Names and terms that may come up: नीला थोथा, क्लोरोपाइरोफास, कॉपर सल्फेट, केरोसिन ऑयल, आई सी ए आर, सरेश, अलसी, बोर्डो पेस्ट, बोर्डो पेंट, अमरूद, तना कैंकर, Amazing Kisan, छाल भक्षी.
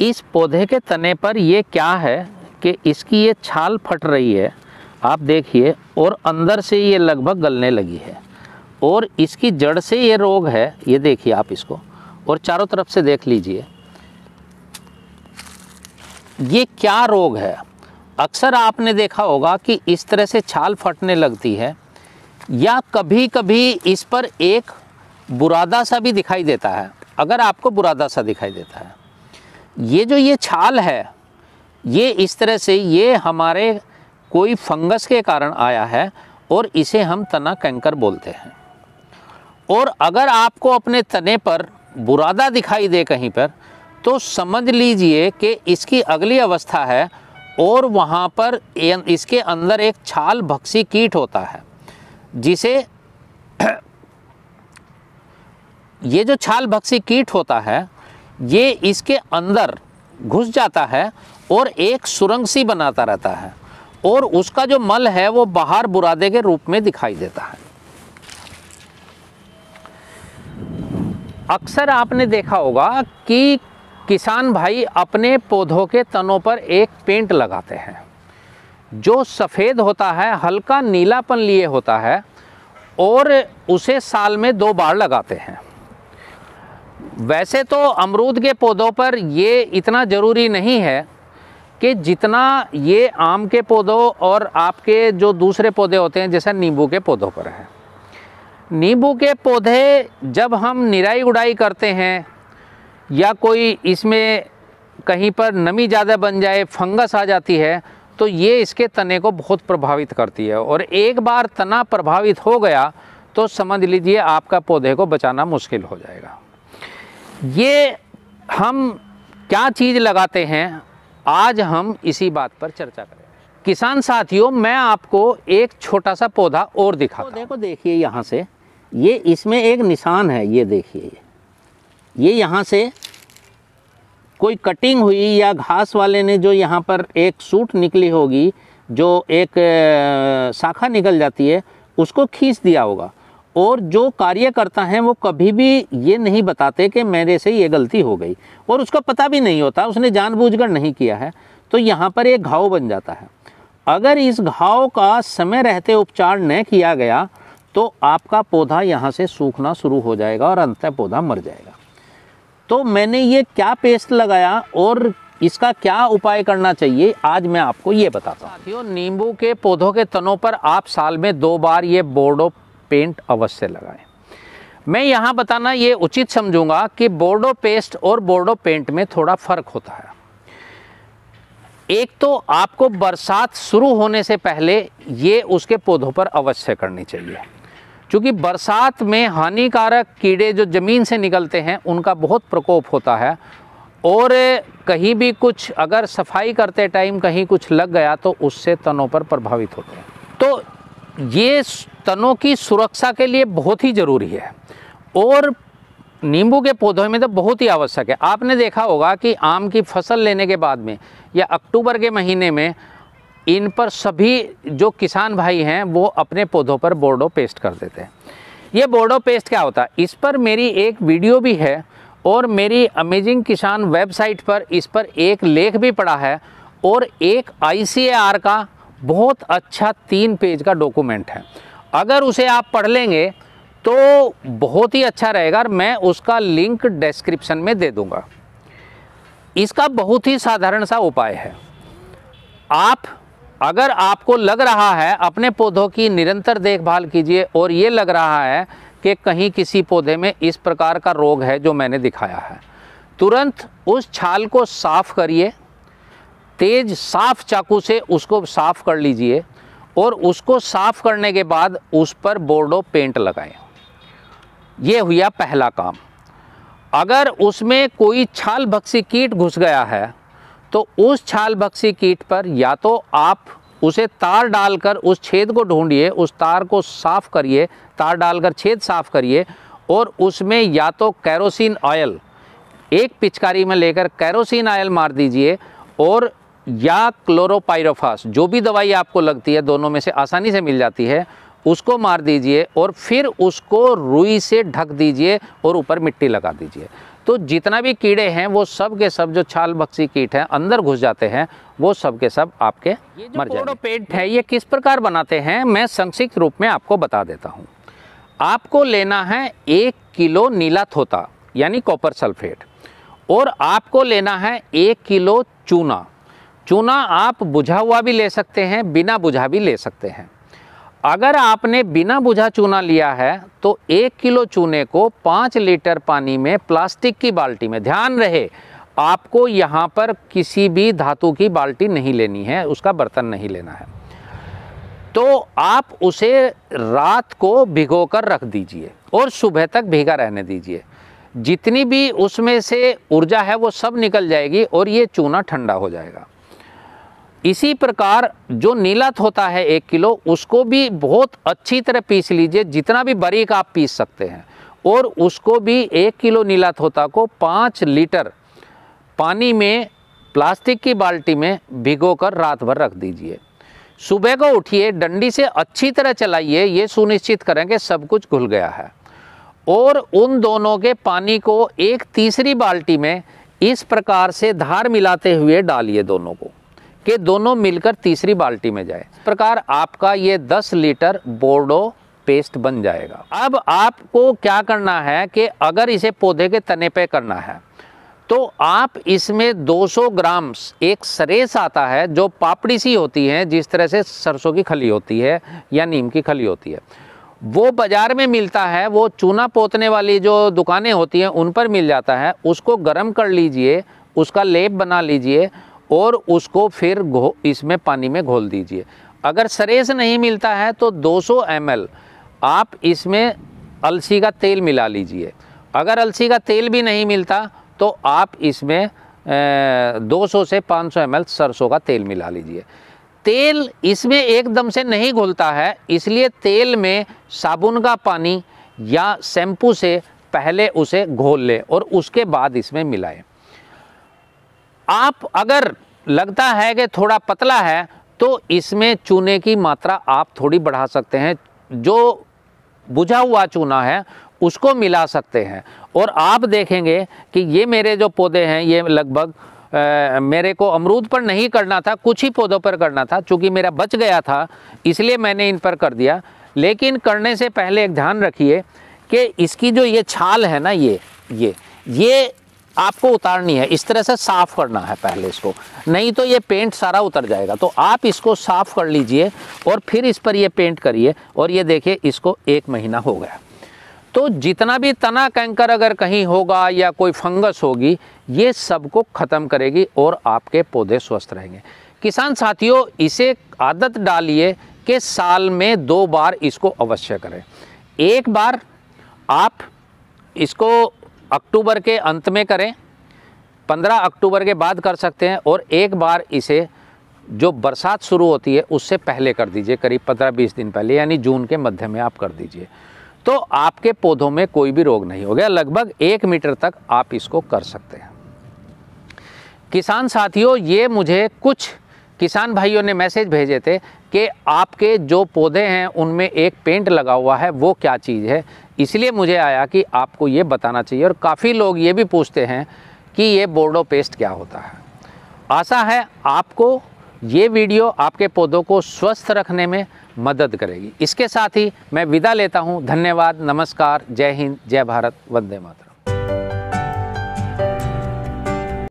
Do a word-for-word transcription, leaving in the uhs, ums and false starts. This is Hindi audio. इस पौधे के तने पर ये क्या है कि इसकी ये छाल फट रही है, आप देखिए, और अंदर से ये लगभग गलने लगी है और इसकी जड़ से ये रोग है। ये देखिए आप इसको, और चारों तरफ से देख लीजिए ये क्या रोग है। अक्सर आपने देखा होगा कि इस तरह से छाल फटने लगती है या कभी कभी इस पर एक बुरादा सा भी दिखाई देता है। अगर आपको बुरादा सा दिखाई देता है, ये जो ये छाल है ये इस तरह से ये हमारे कोई फंगस के कारण आया है और इसे हम तना कैंकर बोलते हैं। और अगर आपको अपने तने पर बुरादा दिखाई दे कहीं पर, तो समझ लीजिए कि इसकी अगली अवस्था है और वहाँ पर इसके अंदर एक छाल भक्षी कीट होता है, जिसे ये जो छाल भक्षी कीट होता है ये इसके अंदर घुस जाता है और एक सुरंग सी बनाता रहता है और उसका जो मल है वो बाहर बुरादे के रूप में दिखाई देता है। अक्सर आपने देखा होगा कि किसान भाई अपने पौधों के तनों पर एक पेंट लगाते हैं जो सफ़ेद होता है, हल्का नीलापन लिए होता है, और उसे साल में दो बार लगाते हैं। वैसे तो अमरूद के पौधों पर ये इतना ज़रूरी नहीं है कि जितना ये आम के पौधों और आपके जो दूसरे पौधे होते हैं, जैसा नींबू के पौधों पर है। नींबू के पौधे जब हम निराई गुड़ाई करते हैं या कोई इसमें कहीं पर नमी ज़्यादा बन जाए, फंगस आ जाती है, तो ये इसके तने को बहुत प्रभावित करती है। और एक बार तना प्रभावित हो गया तो समझ लीजिए आपका पौधे को बचाना मुश्किल हो जाएगा। ये हम क्या चीज़ लगाते हैं, आज हम इसी बात पर चर्चा करें। किसान साथियों, मैं आपको एक छोटा सा पौधा और दिखाता हूं। पौधे को देखिए यहाँ से, ये इसमें एक निशान है, ये देखिए ये ये यहाँ से कोई कटिंग हुई या घास वाले ने जो यहाँ पर एक सूट निकली होगी, जो एक शाखा निकल जाती है, उसको खींच दिया होगा। और जो कार्यकर्ता हैं वो कभी भी ये नहीं बताते कि मेरे से ये गलती हो गई, और उसको पता भी नहीं होता, उसने जानबूझकर नहीं किया है, तो यहाँ पर एक घाव बन जाता है। अगर इस घाव का समय रहते उपचार न किया गया तो आपका पौधा यहाँ से सूखना शुरू हो जाएगा और अंततः पौधा मर जाएगा। तो मैंने ये क्या पेस्ट लगाया और इसका क्या उपाय करना चाहिए, आज मैं आपको ये बताता हूँ। साथियों, नींबू के पौधों के तनों पर आप साल में दो बार ये बोर्डो पेंट अवश्य लगाएं। मैं यहाँ बताना ये उचित समझूंगा कि बोर्डो पेस्ट और बोर्डो पेंट में थोड़ा फ़र्क होता है। एक तो आपको बरसात शुरू होने से पहले ये उसके पौधों पर अवश्य करनी चाहिए, क्योंकि बरसात में हानिकारक कीड़े जो ज़मीन से निकलते हैं उनका बहुत प्रकोप होता है। और कहीं भी कुछ अगर सफाई करते टाइम कहीं कुछ लग गया तो उससे तनों पर प्रभावित होते हैं। तो ये तनों की सुरक्षा के लिए बहुत ही ज़रूरी है और नींबू के पौधों में तो बहुत ही आवश्यक है। आपने देखा होगा कि आम की फसल लेने के बाद में या अक्टूबर के महीने में इन पर सभी जो किसान भाई हैं वो अपने पौधों पर बोर्डो पेस्ट कर देते हैं। ये बोर्डो पेस्ट क्या होता है, इस पर मेरी एक वीडियो भी है और मेरी अमेजिंग किसान वेबसाइट पर इस पर एक लेख भी पड़ा है और एक आई सी ए आर का बहुत अच्छा तीन पेज का डॉक्यूमेंट है। अगर उसे आप पढ़ लेंगे तो बहुत ही अच्छा रहेगा। मैं उसका लिंक डिस्क्रिप्शन में दे दूंगा। इसका बहुत ही साधारण सा उपाय है। आप अगर आपको लग रहा है, अपने पौधों की निरंतर देखभाल कीजिए और ये लग रहा है कि कहीं किसी पौधे में इस प्रकार का रोग है जो मैंने दिखाया है, तुरंत उस छाल को साफ करिए, तेज साफ चाकू से उसको साफ कर लीजिए और उसको साफ करने के बाद उस पर बोर्डो पेंट लगाएं। यह हुआ पहला काम। अगर उसमें कोई छाल भक्षी कीट घुस गया है तो उस छाल भक्षी कीट पर या तो आप उसे तार डालकर उस छेद को ढूंढिए, उस तार को साफ करिए, तार डालकर छेद साफ करिए और उसमें या तो केरोसिन ऑयल एक पिचकारी में लेकर केरोसिन ऑयल मार दीजिए और या क्लोरोपाइरोफास, जो भी दवाई आपको लगती है दोनों में से आसानी से मिल जाती है, उसको मार दीजिए और फिर उसको रुई से ढक दीजिए और ऊपर मिट्टी लगा दीजिए। तो जितना भी कीड़े हैं वो सब के सब जो छाल भक्षी कीट हैं अंदर घुस जाते हैं, वो सब के सब आपके मर जाएंगे। बोर्डो पेंट है, ये किस प्रकार बनाते हैं मैं संक्षिप्त रूप में आपको बता देता हूँ। आपको लेना है एक किलो नीला थोथा यानी कॉपर सल्फेट, और आपको लेना है एक किलो चूना। चूना आप बुझा हुआ भी ले सकते हैं, बिना बुझा भी ले सकते हैं। अगर आपने बिना बुझा चूना लिया है तो एक किलो चूने को पाँच लीटर पानी में प्लास्टिक की बाल्टी में, ध्यान रहे आपको यहाँ पर किसी भी धातु की बाल्टी नहीं लेनी है, उसका बर्तन नहीं लेना है, तो आप उसे रात को भिगोकर रख दीजिए और सुबह तक भीगा रहने दीजिए। जितनी भी उसमें से ऊर्जा है वो सब निकल जाएगी और ये चूना ठंडा हो जाएगा। इसी प्रकार जो नीला थोथा है एक किलो, उसको भी बहुत अच्छी तरह पीस लीजिए, जितना भी बारीक आप पीस सकते हैं, और उसको भी एक किलो नीला थोथा को पाँच लीटर पानी में प्लास्टिक की बाल्टी में भिगोकर रात भर रख दीजिए। सुबह को उठिए, डंडी से अच्छी तरह चलाइए, ये सुनिश्चित करें कि सब कुछ घुल गया है, और उन दोनों के पानी को एक तीसरी बाल्टी में इस प्रकार से धार मिलाते हुए डालिए दोनों को, कि दोनों मिलकर तीसरी बाल्टी में जाए। इस प्रकार आपका ये दस लीटर बोर्डो पेस्ट बन जाएगा। अब आपको क्या करना है कि अगर इसे पौधे के तने पे करना है तो आप इसमें दो सौ ग्राम एक सरेश आता है जो पापड़ी सी होती है, जिस तरह से सरसों की खली होती है या नीम की खली होती है, वो बाज़ार में मिलता है, वो चूना पोतने वाली जो दुकानें होती हैं उन पर मिल जाता है। उसको गर्म कर लीजिए, उसका लेप बना लीजिए और उसको फिर घो इसमें पानी में घोल दीजिए। अगर सरेस नहीं मिलता है तो दो सौ एम एल आप इसमें अलसी का तेल मिला लीजिए। अगर अलसी का तेल भी नहीं मिलता तो आप इसमें दो सौ से पाँच सौ एम एल सरसों का तेल मिला लीजिए। तेल इसमें एकदम से नहीं घुलता है, इसलिए तेल में साबुन का पानी या शैम्पू से पहले उसे घोल लें और उसके बाद इसमें मिलाएं। आप अगर लगता है कि थोड़ा पतला है तो इसमें चूने की मात्रा आप थोड़ी बढ़ा सकते हैं, जो बुझा हुआ चूना है उसको मिला सकते हैं, और आप देखेंगे कि ये मेरे जो पौधे हैं ये लगभग आ, मेरे को अमरूद पर नहीं करना था, कुछ ही पौधों पर करना था, चूँकि मेरा बच गया था इसलिए मैंने इन पर कर दिया। लेकिन करने से पहले एक ध्यान रखिए कि इसकी जो ये छाल है ना, ये ये ये आपको उतारनी है, इस तरह से साफ़ करना है पहले इसको, नहीं तो ये पेंट सारा उतर जाएगा। तो आप इसको साफ़ कर लीजिए और फिर इस पर ये पेंट करिए, और ये देखिए इसको एक महीना हो गया। तो जितना भी तना कैंकर अगर कहीं होगा या कोई फंगस होगी, ये सबको ख़त्म करेगी और आपके पौधे स्वस्थ रहेंगे। किसान साथियों, इसे आदत डालिए कि साल में दो बार इसको अवश्य करें। एक बार आप इसको अक्टूबर के अंत में करें, पंद्रह अक्टूबर के बाद कर सकते हैं, और एक बार इसे जो बरसात शुरू होती है उससे पहले कर दीजिए, करीब पंद्रह बीस दिन पहले, यानी जून के मध्य में आप कर दीजिए, तो आपके पौधों में कोई भी रोग नहीं हो गया। लगभग एक मीटर तक आप इसको कर सकते हैं। किसान साथियों, ये मुझे कुछ किसान भाइयों ने मैसेज भेजे थे कि आपके जो पौधे हैं उनमें एक पेंट लगा हुआ है, वो क्या चीज़ है, इसलिए मुझे आया कि आपको ये बताना चाहिए। और काफ़ी लोग ये भी पूछते हैं कि ये बोर्डो पेस्ट क्या होता है। आशा है आपको ये वीडियो आपके पौधों को स्वस्थ रखने में मदद करेगी। इसके साथ ही मैं विदा लेता हूँ। धन्यवाद, नमस्कार, जय हिंद, जय भारत, वंदे मातरम।